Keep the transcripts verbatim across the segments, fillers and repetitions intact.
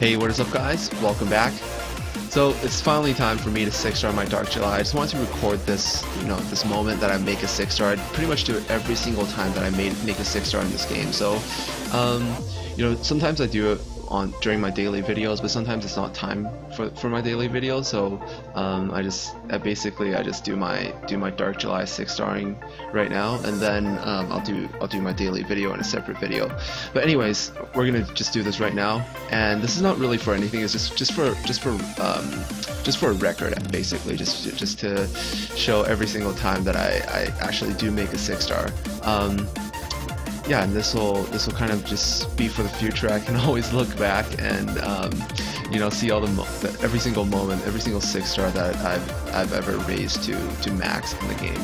Hey, what is up guys? Welcome back. So it's finally time for me to six star my Dark Jellai. I just wanted to record this, you know, this moment that I make a six star. I pretty much do it every single time that I made, make a six star in this game. So, um, you know, sometimes I do it on during my daily videos, but sometimes it's not time for, for my daily videos. So um, I just I basically I just do my do my Dark Jellai six starring right now, and then um, I'll do I'll do my daily video in a separate video. But anyways, we're gonna just do this right now, and this is not really for anything. It's just just for just for um, just for a record, basically, just just to show every single time that I, I actually do make a six star. Um, Yeah, and this will this will kind of just be for the future. I can always look back and um, you know, see all the mo every single moment, every single six star that I've I've ever raised to to max in the game.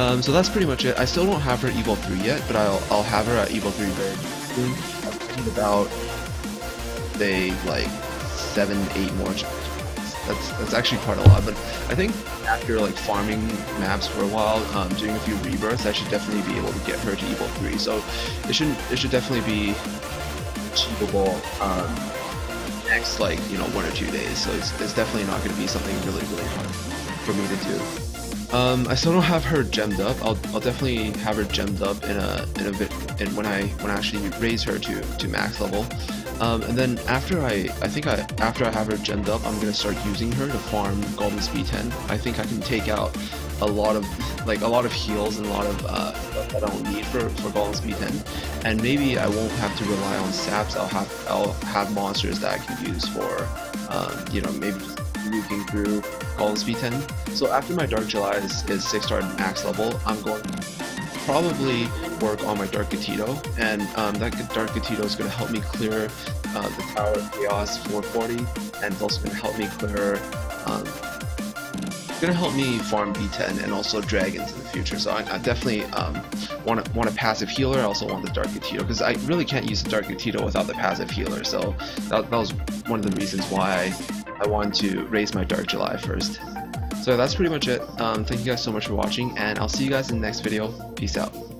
Um, so that's pretty much it. I still don't have her at Evil three yet, but I'll I'll have her at Evil three very soon. I'm thinking about they like seven, eight more. That's that's actually quite a lot, but I think after like farming maps for a while, um, doing a few rebirths, I should definitely be able to get her to Evil three. So it should it should definitely be achievable um, next like you know one or two days. So it's, it's definitely not going to be something really really hard for me to do. Um, I still don't have her gemmed up. I'll I'll definitely have her gemmed up in a in a bit and when I when I actually raise her to to max level. Um, and then after I, I think I, after I have her gemmed up, I'm gonna start using her to farm Golem B ten. I think I can take out a lot of, like a lot of heals and a lot of uh, stuff that I don't need for for Golem B ten. And maybe I won't have to rely on saps. I'll have I'll have monsters that I can use for, um, you know, maybe just looking through Golem B ten. So after my Dark Jellai is, is six star max level, I'm going probably work on my Dark Gatito, and um, that Dark Gatito is going to help me clear uh, the Tower of Chaos four forty, and it's also going to help me clear, um, going to help me farm B ten and also dragons in the future. So I, I definitely um, want to want a passive healer. I also want the Dark Gatito because I really can't use the Dark Gatito without the passive healer. So that, that was one of the reasons why I, I wanted to raise my Dark Jellai first. So that's pretty much it. Um, thank you guys so much for watching, and I'll see you guys in the next video. Peace out.